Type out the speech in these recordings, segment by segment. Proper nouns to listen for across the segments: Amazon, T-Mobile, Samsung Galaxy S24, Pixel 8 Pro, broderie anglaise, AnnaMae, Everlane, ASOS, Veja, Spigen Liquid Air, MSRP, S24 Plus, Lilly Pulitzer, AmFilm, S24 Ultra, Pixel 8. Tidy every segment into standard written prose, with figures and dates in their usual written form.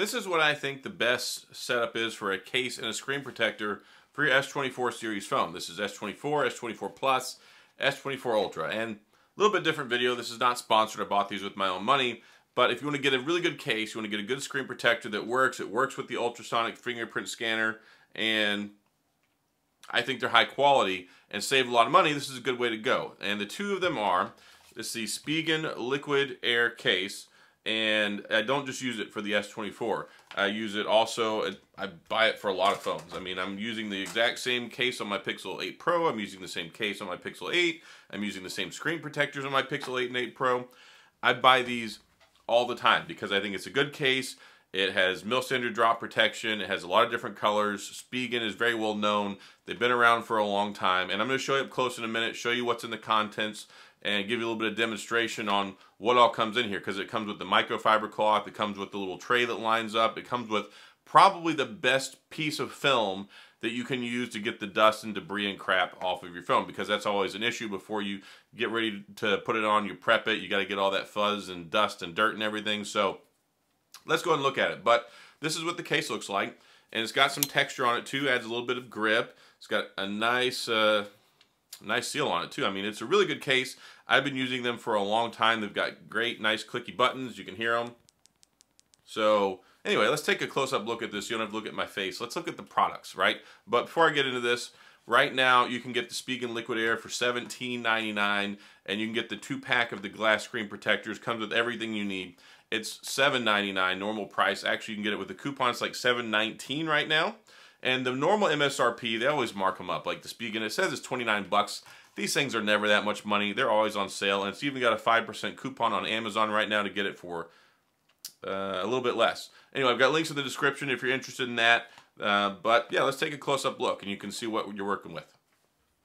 This is what I think the best setup is for a case and a screen protector for your S24 series phone. This is S24, S24 Plus, S24 Ultra. And a little bit different video. This is not sponsored. I bought these with my own money. But if you want to get a really good case, you want to get a good screen protector that works. It works with the ultrasonic fingerprint scanner, and I think they're high quality and save a lot of money. This is a good way to go. And the two of them are, it's the Spigen Liquid Air case, and I don't just use it for the S24. I use it also, I buy it for a lot of phones. I mean, I'm using the exact same case on my Pixel 8 Pro. I'm using the same case on my Pixel 8. I'm using the same screen protectors on my Pixel 8 and 8 Pro. I buy these all the time because I think it's a good case. It has mil-standard drop protection. It has a lot of different colors. Spigen is very well known. They've been around for a long time. And I'm going to show you up close in a minute, show you what's in the contents, and give you a little bit of demonstration on what all comes in here. Because it comes with the microfiber cloth. It comes with the little tray that lines up. It comes with probably the best piece of film that you can use to get the dust and debris and crap off of your phone. Because that's always an issue before you get ready to put it on. You prep it. You got to get all that fuzz and dust and dirt and everything. So let's go ahead and look at it. But this is what the case looks like, and it's got some texture on it too, adds a little bit of grip. It's got a nice nice seal on it too. I mean, it's a really good case. I've been using them for a long time. They've got great, nice clicky buttons. You can hear them. So anyway, let's take a close-up look at this. You don't have to look at my face. Let's look at the products, right? But before I get into this, right now you can get the Spigen Liquid Air for $17.99, and you can get the 2-pack of the glass screen protectors. Comes with everything you need. It's $7.99 normal price. Actually, you can get it with the coupon. It's like $7.19 right now. And the normal MSRP, they always mark them up. Like the Spigen, it says it's 29 bucks. These things are never that much money. They're always on sale. And it's even got a 5% coupon on Amazon right now to get it for a little bit less. Anyway, I've got links in the description if you're interested in that. But yeah, let's take a close-up look, and you can see what you're working with.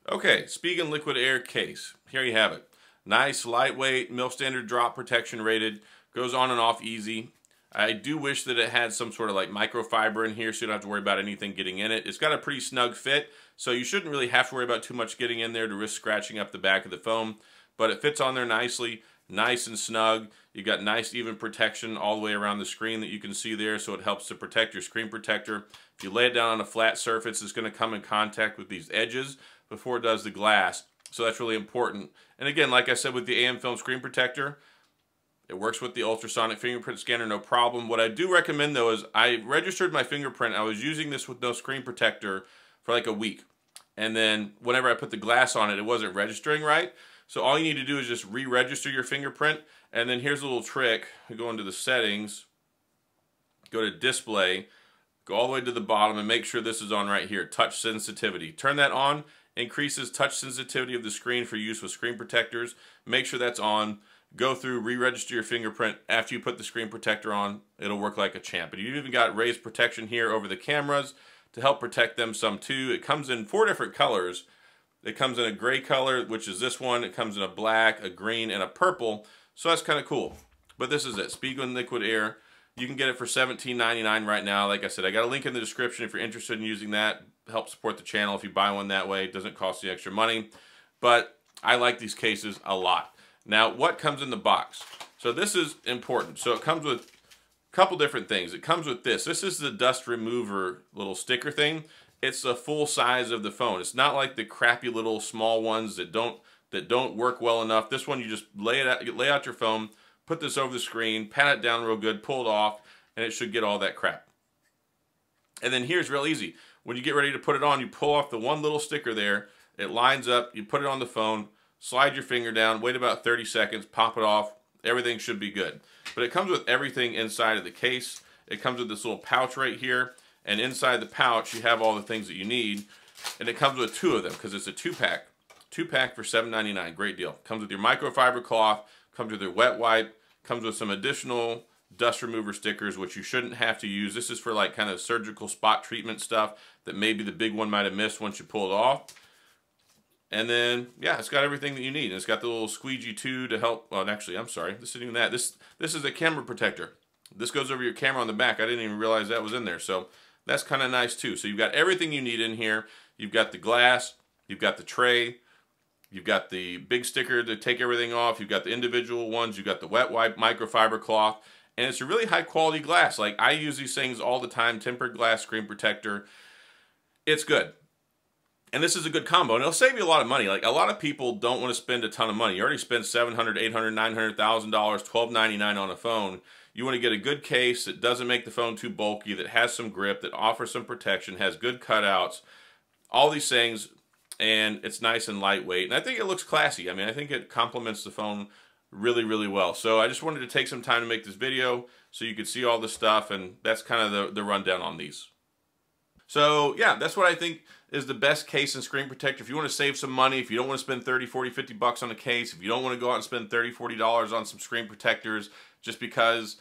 Okay, Spigen Liquid Air case. Here you have it. Nice, lightweight, mil-standard drop protection rated. Goes on and off easy. I do wish that it had some sort of like microfiber in here so you don't have to worry about anything getting in it. It's got a pretty snug fit, so you shouldn't really have to worry about too much getting in there to risk scratching up the back of the foam. But it fits on there nicely, nice and snug. You've got nice even protection all the way around the screen that you can see there, so it helps to protect your screen protector. If you lay it down on a flat surface, it's going to come in contact with these edges before it does the glass. So that's really important. And again, like I said with the AmFilm screen protector, it works with the ultrasonic fingerprint scanner, no problem. What I do recommend, though, is I registered my fingerprint. I was using this with no screen protector for like a week. And then whenever I put the glass on it, it wasn't registering right. So all you need to do is just re-register your fingerprint. And then here's a little trick. You go into the settings, go to display, go all the way to the bottom, and make sure this is on right here, touch sensitivity. Turn that on. Increases touch sensitivity of the screen for use with screen protectors. Make sure that's on. Go through, re-register your fingerprint. After you put the screen protector on, it'll work like a champ. And you've even got raised protection here over the cameras to help protect them some too. It comes in 4 different colors. It comes in a gray color, which is this one. It comes in a black, a green, and a purple. So that's kind of cool. But this is it, Spigen Liquid Air. You can get it for $17.99 right now. Like I said, I got a link in the description if you're interested in using that. Help support the channel if you buy one that way. It doesn't cost you extra money. But I like these cases a lot. Now, what comes in the box? So this is important. So it comes with a couple different things. It comes with this. This is the dust remover little sticker thing. It's the full size of the phone. It's not like the crappy little small ones that don't work well enough. This one, you just lay it out, lay out your phone, put this over the screen, pat it down real good, pull it off, and it should get all that crap. And then here's real easy. When you get ready to put it on, you pull off the one little sticker there. It lines up. You put it on the phone. Slide your finger down, wait about 30 seconds, pop it off, everything should be good. But it comes with everything inside of the case. It comes with this little pouch right here, and inside the pouch you have all the things that you need, and it comes with 2 of them because it's a 2-pack. 2-pack for $7.99, great deal. Comes with your microfiber cloth, comes with your wet wipe, comes with some additional dust remover stickers, which you shouldn't have to use. This is for like kind of surgical spot treatment stuff that maybe the big one might have missed once you pull it off. And then, yeah, it's got everything that you need. It's got the little squeegee too to help. Well, actually, I'm sorry. This isn't even that. This is a camera protector. This goes over your camera on the back. I didn't even realize that was in there. So that's kind of nice too. So you've got everything you need in here. You've got the glass. You've got the tray. You've got the big sticker to take everything off. You've got the individual ones. You've got the wet wipe, microfiber cloth. and it's a really high quality glass. Like, I use these things all the time, tempered glass screen protector. It's good. And this is a good combo, and it'll save you a lot of money. Like, a lot of people don't want to spend a ton of money. You already spent $700, $800, $900, $1,000, $1,299 on a phone. You want to get a good case that doesn't make the phone too bulky, that has some grip, that offers some protection, has good cutouts, all these things, and it's nice and lightweight. And I think it looks classy. I mean, I think it complements the phone really, really well. So I just wanted to take some time to make this video so you could see all the stuff, and that's kind of the rundown on these. So yeah, that's what I think is the best case and screen protector. If you want to save some money, if you don't want to spend 30, 40, 50 bucks on a case, if you don't want to go out and spend 30, $40 on some screen protectors just because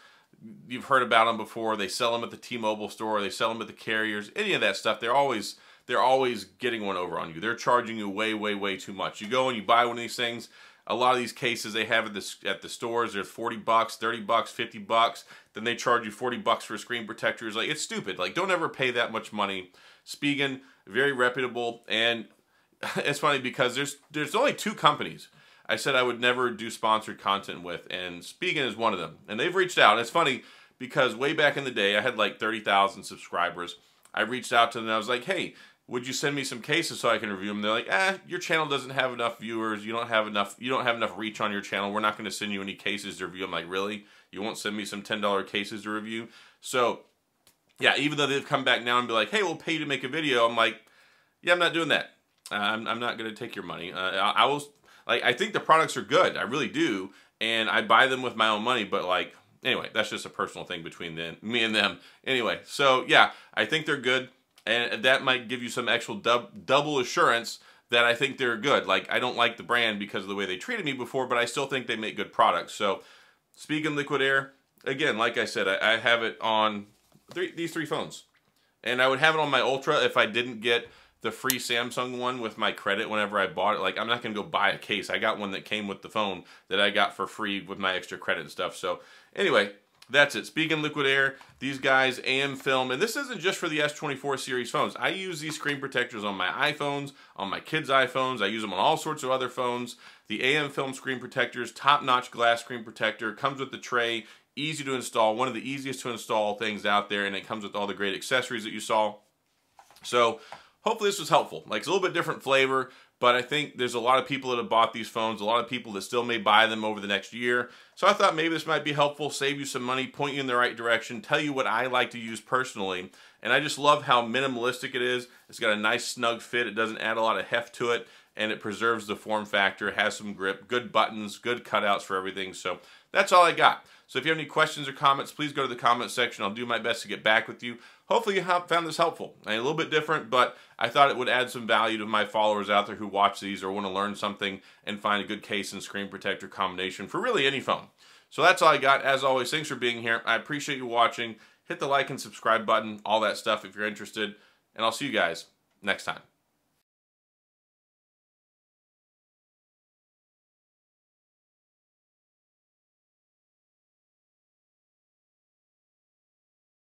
you've heard about them before, they sell them at the T-Mobile store, they sell them at the carriers, any of that stuff, they're always getting one over on you. They're charging you way, way, way too much. You go and you buy one of these things, a lot of these cases they have at the stores, they're 40 bucks, 30 bucks, 50 bucks. Then they charge you 40 bucks for screen protectors. Like, it's stupid. Like, don't ever pay that much money. Spigen, very reputable. And it's funny because there's only two companies I said I would never do sponsored content with, and Spigen is one of them. And they've reached out. And it's funny because way back in the day, I had like 30,000 subscribers. I reached out to them and I was like, hey, would you send me some cases so I can review them? They're like, your channel doesn't have enough viewers. You don't have enough reach on your channel. We're not going to send you any cases to review. I'm like, really? You won't send me some $10 cases to review? So yeah, even though they've come back now and be like, hey, we'll pay you to make a video. I'm like, yeah, I'm not doing that. I'm not going to take your money. I will, like, I think the products are good. I really do. And I buy them with my own money, but like, anyway, that's just a personal thing between me and them. Anyway, so yeah, I think they're good. And that might give you some actual double assurance that I think they're good. Like, I don't like the brand because of the way they treated me before, but I still think they make good products. So, Spigen Liquid Air, again, like I said, I have it on these three phones. And I would have it on my Ultra if I didn't get the free Samsung one with my credit whenever I bought it. Like, I'm not going to go buy a case. I got one that came with the phone that I got for free with my extra credit and stuff. So, anyway, that's it. Spigen Liquid Air, these guys, AmFilm, and this isn't just for the S24 series phones. I use these screen protectors on my iPhones, on my kids' iPhones. I use them on all sorts of other phones. The AmFilm screen protectors, top-notch glass screen protector, comes with the tray, easy to install, one of the easiest to install things out there, and it comes with all the great accessories that you saw. So hopefully this was helpful. Like, it's a little bit different flavor, but I think there's a lot of people that have bought these phones, a lot of people that still may buy them over the next year. So I thought maybe this might be helpful, save you some money, point you in the right direction, tell you what I like to use personally. And I just love how minimalistic it is. It's got a nice snug fit. It doesn't add a lot of heft to it, and it preserves the form factor. It has some grip, good buttons, good cutouts for everything. So that's all I got. So if you have any questions or comments, please go to the comment section. I'll do my best to get back with you. Hopefully you found this helpful. A little bit different, but I thought it would add some value to my followers out there who watch these or want to learn something and find a good case and screen protector combination for really any phone. So that's all I got. As always, thanks for being here. I appreciate you watching. Hit the like and subscribe button, all that stuff if you're interested. And I'll see you guys next time.